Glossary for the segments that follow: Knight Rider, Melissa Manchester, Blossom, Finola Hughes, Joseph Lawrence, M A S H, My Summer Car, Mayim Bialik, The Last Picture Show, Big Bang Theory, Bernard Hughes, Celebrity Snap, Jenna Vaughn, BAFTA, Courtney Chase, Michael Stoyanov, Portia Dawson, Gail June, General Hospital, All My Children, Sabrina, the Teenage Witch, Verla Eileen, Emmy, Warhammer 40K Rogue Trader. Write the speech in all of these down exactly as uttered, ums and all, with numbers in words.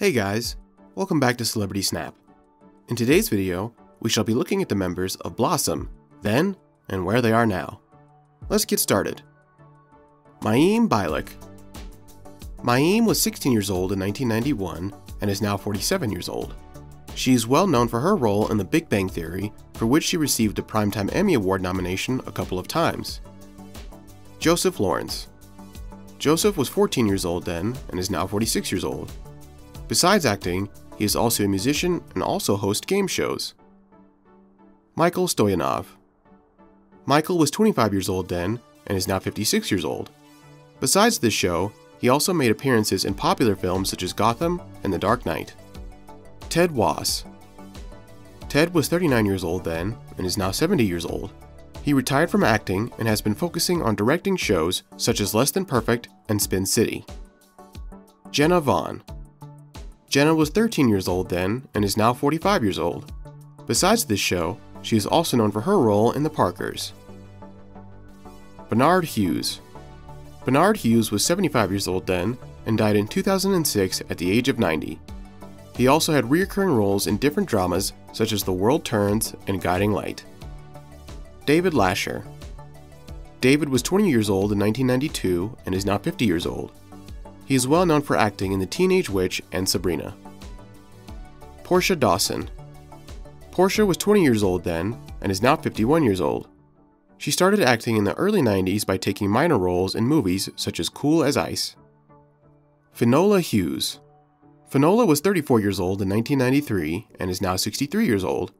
Hey guys, welcome back to Celebrity Snap. In today's video, we shall be looking at the members of Blossom, then and where they are now. Let's get started. Mayim Bialik. Mayim was sixteen years old in nineteen ninety-one and is now forty-seven years old. She is well known for her role in The Big Bang Theory, for which she received a Primetime Emmy Award nomination a couple of times. Joseph Lawrence. Joseph was fourteen years old then and is now forty-six years old. Besides acting, he is also a musician and also hosts game shows. Michael Stoyanov. Michael was twenty-five years old then and is now fifty-six years old. Besides this show, he also made appearances in popular films such as Gotham and The Dark Knight. Ted Wass. Ted was thirty-nine years old then and is now seventy years old. He retired from acting and has been focusing on directing shows such as Less Than Perfect and Spin City. Jenna Vaughn. Jenna was thirteen years old then and is now forty-five years old. Besides this show, she is also known for her role in The Parkers. Bernard Hughes. Bernard Hughes was seventy-five years old then and died in two thousand six at the age of ninety. He also had recurring roles in different dramas such as The World Turns and Guiding Light. David Lascher. David was twenty years old in nineteen ninety-two and is now fifty years old. He is well known for acting in The Teenage Witch and Sabrina. Portia Dawson. Portia was twenty years old then and is now fifty-one years old. She started acting in the early nineties by taking minor roles in movies such as Cool as Ice. Finola Hughes. Finola was thirty-four years old in nineteen ninety-three and is now sixty-three years old.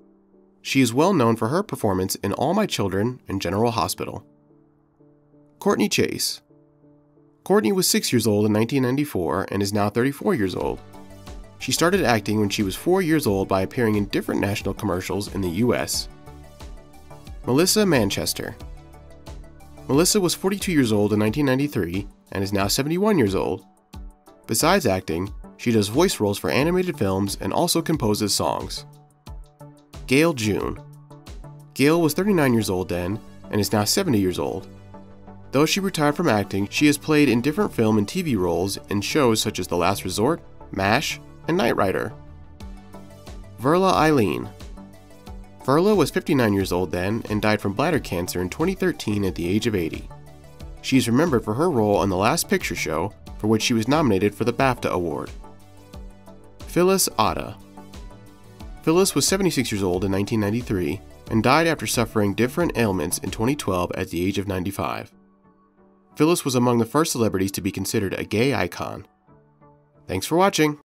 She is well known for her performance in All My Children and General Hospital. Courtney Chase. Courtney was six years old in nineteen ninety-four and is now thirty-four years old. She started acting when she was four years old by appearing in different national commercials in the U S. Melissa Manchester. Melissa was forty-two years old in nineteen ninety-three and is now seventy-one years old. Besides acting, she does voice roles for animated films and also composes songs. Gail June. Gail was thirty-nine years old then and is now seventy years old. Though she retired from acting, she has played in different film and T V roles in shows such as The Last Resort, M A S H, and Knight Rider. Verla Eileen. Verla was fifty-nine years old then and died from bladder cancer in twenty thirteen at the age of eighty. She is remembered for her role in The Last Picture Show, for which she was nominated for the BAFTA award. Phyllis Otta. Phyllis was seventy-six years old in nineteen ninety-three and died after suffering different ailments in twenty twelve at the age of ninety-five. Phyllis was among the first celebrities to be considered a gay icon. Thanks for watching!